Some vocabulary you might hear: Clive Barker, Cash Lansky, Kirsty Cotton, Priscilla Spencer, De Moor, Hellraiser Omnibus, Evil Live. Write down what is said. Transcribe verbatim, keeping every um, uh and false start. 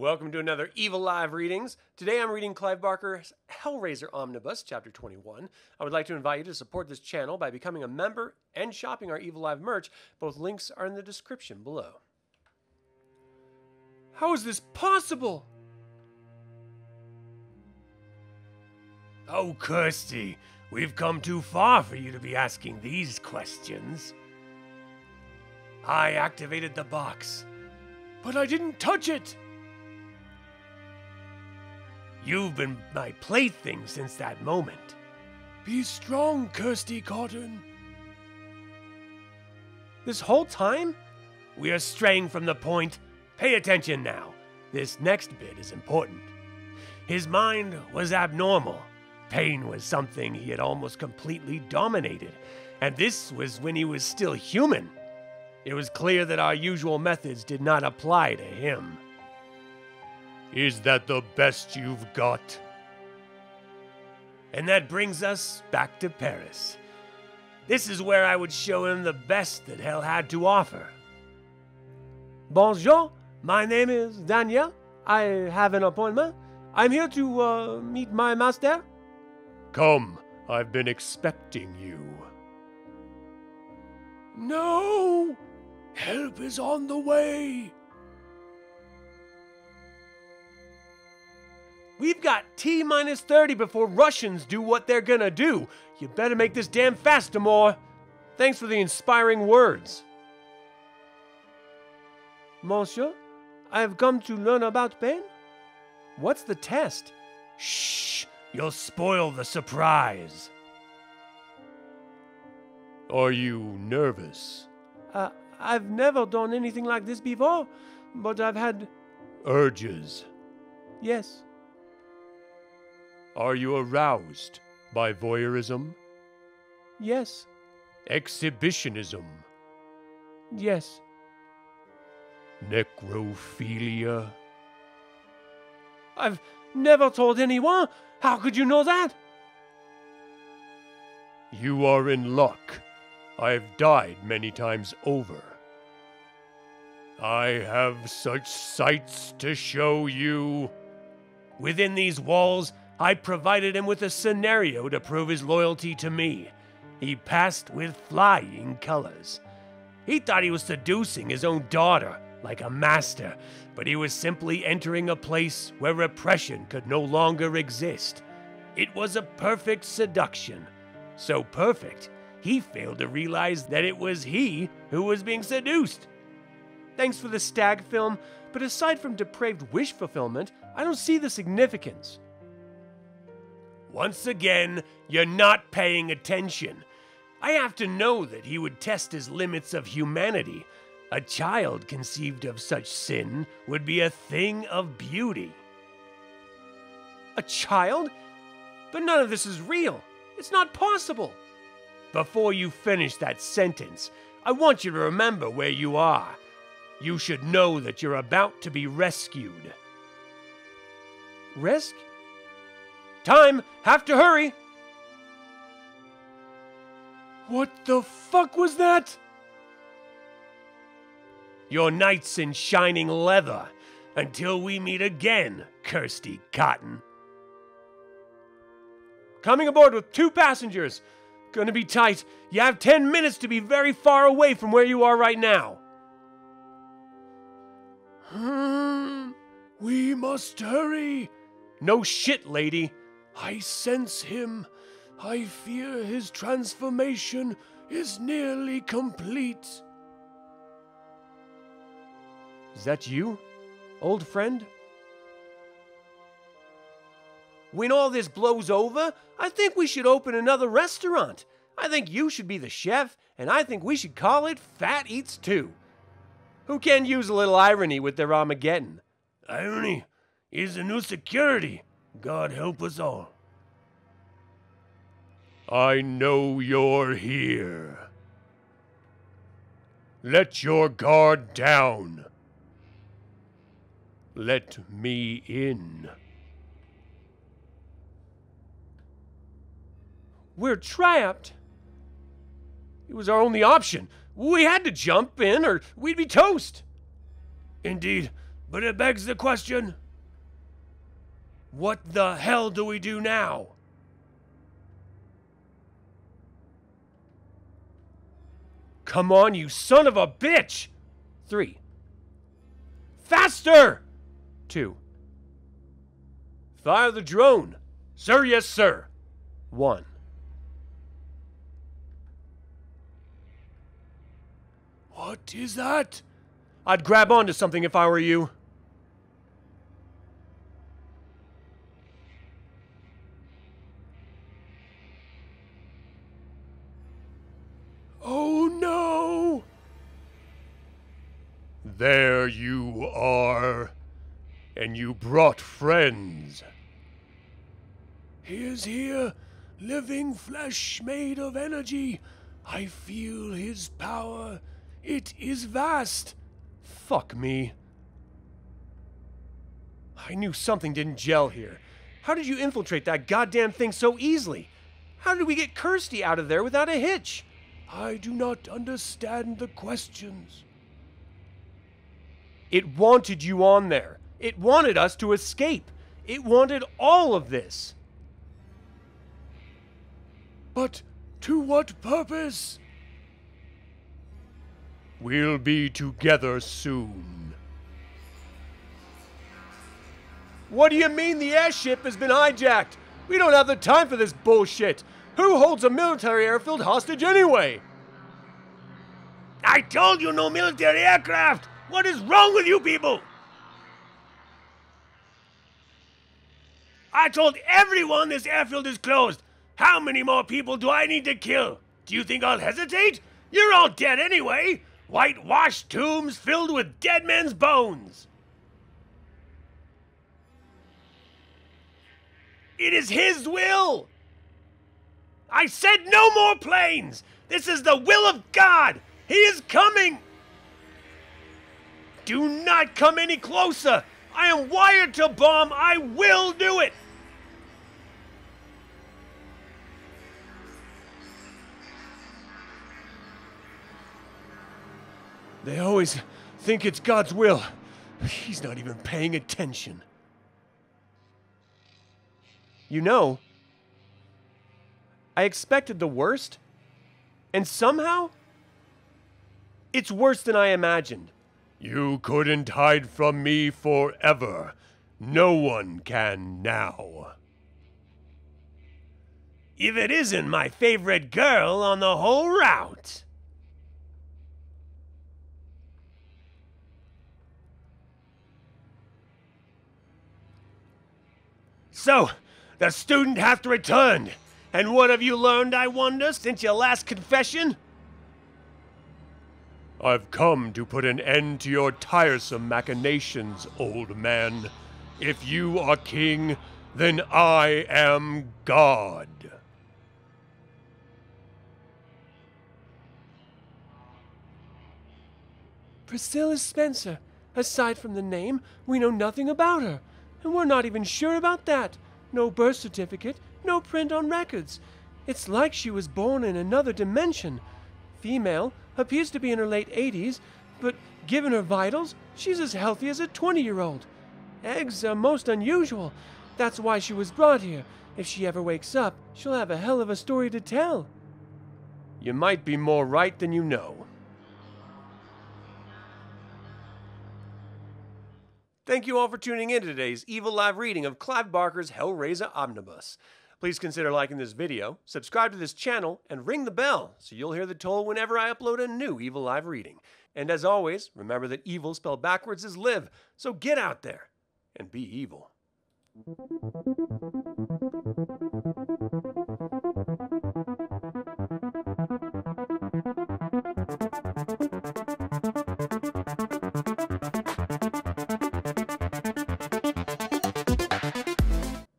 Welcome to another Evil Live Readings. Today I'm reading Clive Barker's Hellraiser Omnibus, Chapter twenty-one. I would like to invite you to support this channel by becoming a member and shopping our Evil Live merch. Both links are in the description below. How is this possible? Oh, Kirsty, we've come too far for you to be asking these questions. I activated the box, but I didn't touch it. You've been my plaything since that moment. Be strong, Kirsty Cotton. This whole time? We are straying from the point. Pay attention now. This next bit is important. His mind was abnormal. Pain was something he had almost completely dominated, and this was when he was still human. It was clear that our usual methods did not apply to him. Is that the best you've got? And that brings us back to Paris. This is where I would show him the best that hell had to offer. Bonjour, my name is Daniel. I have an appointment. I'm here to uh, meet my master. Come, I've been expecting you. No! Help is on the way! We've got T minus thirty before Russians do what they're gonna do. You better make this damn fast, De Moor. Thanks for the inspiring words. Monsieur, I've come to learn about pain. What's the test? Shh! You'll spoil the surprise. Are you nervous? Uh, I've never done anything like this before, but I've had... urges. Yes. Are you aroused by voyeurism? Yes. Exhibitionism? Yes. Necrophilia? I've never told anyone. How could you know that? You are in luck. I've died many times over. I have such sights to show you. Within these walls, I provided him with a scenario to prove his loyalty to me. He passed with flying colors. He thought he was seducing his own daughter like a master, but he was simply entering a place where repression could no longer exist. It was a perfect seduction. So perfect, he failed to realize that it was he who was being seduced. Thanks for the stag film, but aside from depraved wish fulfillment, I don't see the significance. Once again, you're not paying attention. I have to know that he would test his limits of humanity. A child conceived of such sin would be a thing of beauty. A child? But none of this is real. It's not possible. Before you finish that sentence, I want you to remember where you are. You should know that you're about to be rescued. Risk? Time! Have to hurry! What the fuck was that? Your knight's in shining leather. Until we meet again, Kirsty Cotton. Coming aboard with two passengers. Gonna be tight. You have ten minutes to be very far away from where you are right now. Hmm. We must hurry. No shit, lady. I sense him. I fear his transformation is nearly complete. Is that you, old friend? When all this blows over, I think we should open another restaurant. I think you should be the chef, and I think we should call it Fat Eats Too. Who can use a little irony with their Armageddon? Irony is the new security. God help us all. I know you're here. Let your guard down. Let me in. We're trapped. It was our only option. We had to jump in or we'd be toast. Indeed, But it begs the question, what the hell do we do now? Come on, you son of a bitch! Three. Faster! Two. Fire the drone. Sir, yes, sir. One. What is that? I'd grab onto something if I were you. Oh no! There you are. And you brought friends. He is here, living flesh made of energy. I feel his power. It is vast. Fuck me. I knew something didn't gel here. How did you infiltrate that goddamn thing so easily? How did we get Kirsty out of there without a hitch? I do not understand the questions. It wanted you on there. It wanted us to escape. It wanted all of this. But to what purpose? We'll be together soon. What do you mean the airship has been hijacked? We don't have the time for this bullshit. Who holds a military airfield hostage anyway? I told you no military aircraft! What is wrong with you people? I told everyone this airfield is closed. How many more people do I need to kill? Do you think I'll hesitate? You're all dead anyway. Whitewashed tombs filled with dead men's bones. It is his will. I said no more planes. This is the will of God. He is coming. Do not come any closer. I am wired to bomb. I will do it. They always think it's God's will. He's not even paying attention. You know, I expected the worst, and somehow, it's worse than I imagined. You couldn't hide from me forever. No one can now. If it isn't my favorite girl on the whole route. So, the student hath returned, and what have you learned, I wonder, since your last confession? I've come to put an end to your tiresome machinations, old man. If you are king, then I am God. Priscilla Spencer. Aside from the name, we know nothing about her. And we're not even sure about that. No birth certificate, no print on records. It's like she was born in another dimension. Female, appears to be in her late eighties, but given her vitals, she's as healthy as a twenty-year-old. Eggs are most unusual. That's why she was brought here. If she ever wakes up, she'll have a hell of a story to tell. You might be more right than you know. Thank you all for tuning in to today's Evil Live reading of Clive Barker's Hellraiser Omnibus. Please consider liking this video, subscribe to this channel, and ring the bell so you'll hear the toll whenever I upload a new Evil Live reading. And as always, remember that evil spelled backwards is live, so get out there and be evil.